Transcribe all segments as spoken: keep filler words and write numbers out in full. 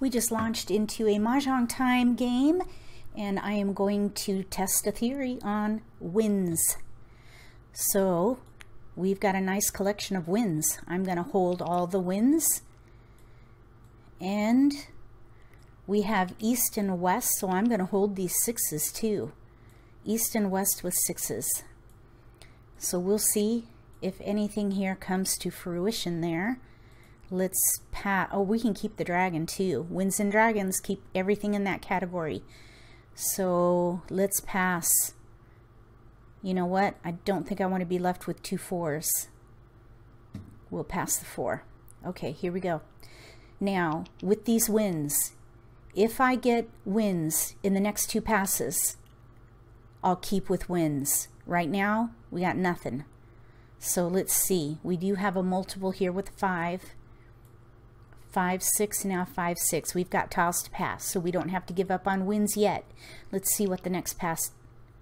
We just launched into a Mahjong Time game, and I am going to test a theory on wins. So we've got a nice collection of wins. I'm going to hold all the wins, and we have East and West, so I'm going to hold these sixes too. East and West with sixes. So we'll see if anything here comes to fruition there. Let's pat. Oh, we can keep the dragon too. Winds and dragons, keep everything in that category. So let's pass. You know what? I don't think I want to be left with two fours. We'll pass the four. Okay, here we go. Now, with these wins, if I get wins in the next two passes, I'll keep with wins. Right now, we got nothing. So let's see. We do have a multiple here with five. Five, six, now five, six. We've got tiles to pass, so we don't have to give up on wins yet. Let's see what the next pass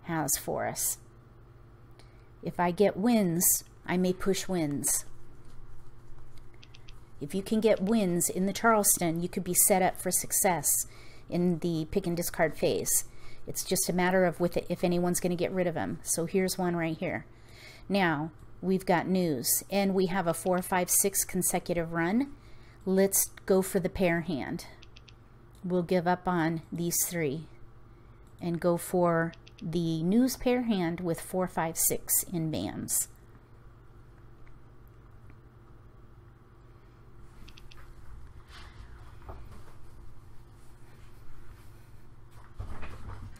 has for us. If I get wins, I may push wins. If you can get wins in the Charleston, you could be set up for success in the pick and discard phase. It's just a matter of with it if anyone's going to get rid of them. So here's one right here. Now we've got news, and we have a four, five, six consecutive run. Let's go for the pair hand. We'll give up on these three and go for the news pair hand with four, five, six in B A Ms.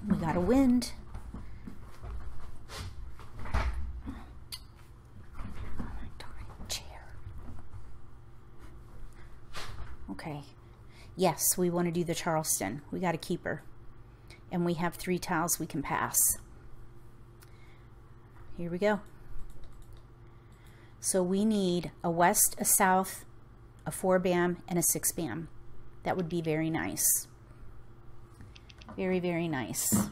We got a wind. Okay. Yes, we want to do the Charleston. We got a keeper. And we have three tiles we can pass. Here we go. So we need a West, a South, a four B A M, and a six B A M. That would be very nice. Very, very nice.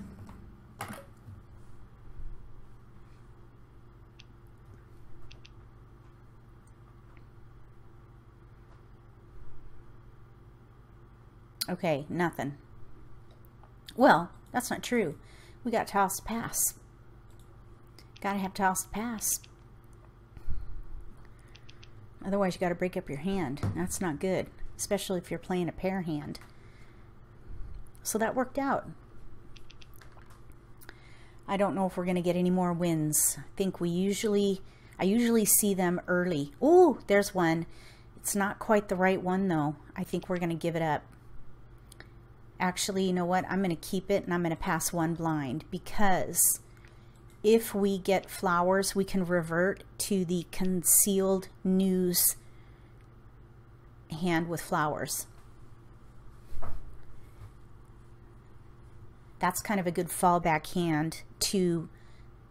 Okay, nothing. Well, that's not true. We got tiles to pass. Gotta have tiles to pass. Otherwise, you gotta break up your hand. That's not good, especially if you're playing a pair hand. So that worked out. I don't know if we're going to get any more wins. I think we usually, I usually see them early. Oh, there's one. It's not quite the right one though. I think we're going to give it up. Actually, you know what? I'm going to keep it, and I'm going to pass one blind, because if we get flowers, we can revert to the concealed news hand with flowers. That's kind of a good fallback hand to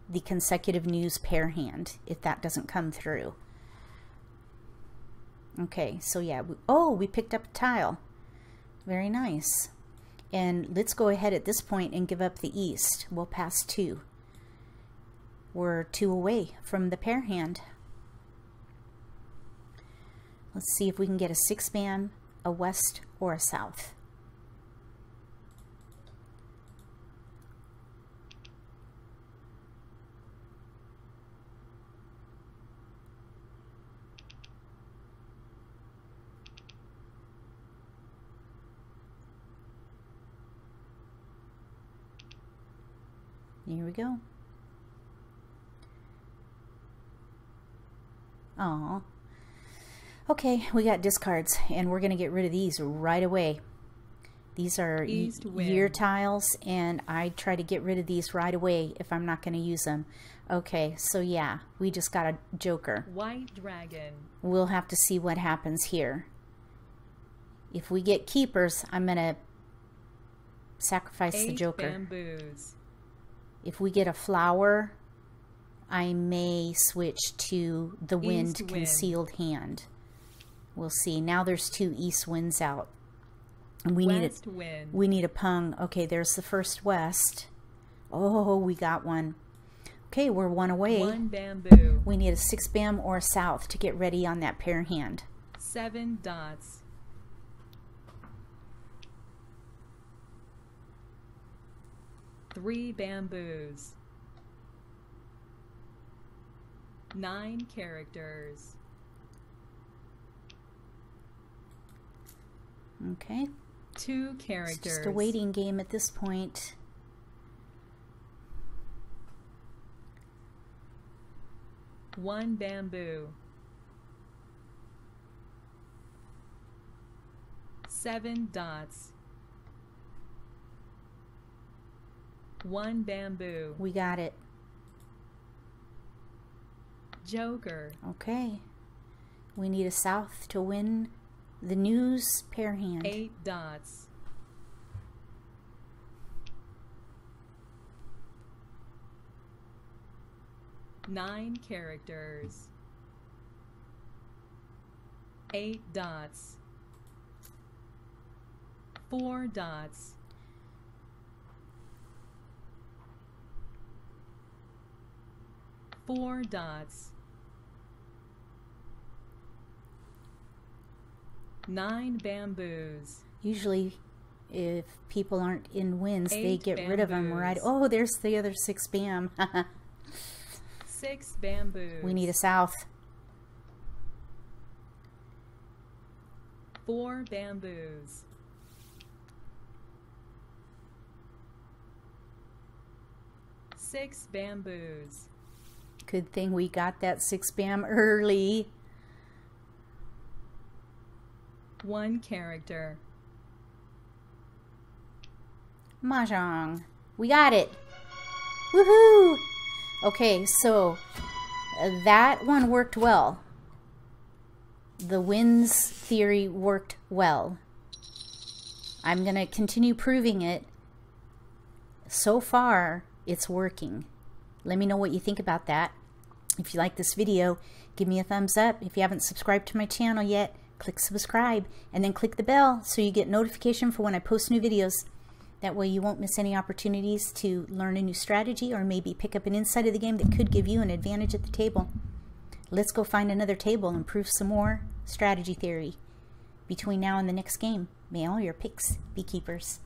the consecutive news pair hand if that doesn't come through. Okay, so yeah, we, oh, we picked up a tile. Very nice. And let's go ahead at this point and give up the East. We'll pass two. We're two away from the pair hand. Let's see if we can get a six B A M, a West, or a South. Here we go. Aw. Okay, we got discards, and we're going to get rid of these right away. These are year tiles, and I try to get rid of these right away if I'm not going to use them. Okay, so yeah, we just got a joker. White dragon. We'll have to see what happens here. If we get keepers, I'm going to sacrifice Eight the joker. Bamboos. If we get a flower, I may switch to the wind east concealed wind. hand. We'll see. Now there's two east winds out. And we west need a wind. We need a pung. Okay, there's the first west. Oh, we got one. Okay, we're one away. One bamboo. We need a six B A M or a south to get ready on that pair hand. Seven dots. three bamboos, nine characters. Okay. Two characters. It's just a waiting game at this point. One bamboo. Seven dots. One bamboo. We got it. Joker. Okay. We need a South to win the news pair hand. Eight dots. Nine characters. Eight dots. Four dots. Four dots. Nine bamboos. Usually if people aren't in wins, Eight they get bamboos. rid of them right. Oh, there's the other six bam. Six bamboos. We need a South. Four bamboos. Six bamboos. Good thing we got that six bam early. One character. Mahjong. We got it. Woohoo! Okay, so that one worked well. The wins theory worked well. I'm going to continue proving it. So far, it's working. Let me know what you think about that. If you like this video, give me a thumbs up. If you haven't subscribed to my channel yet, click subscribe and then click the bell so you get notification for when I post new videos. That way you won't miss any opportunities to learn a new strategy or maybe pick up an insight of the game that could give you an advantage at the table. Let's go find another table and prove some more strategy theory between now and the next game. May all your picks be keepers.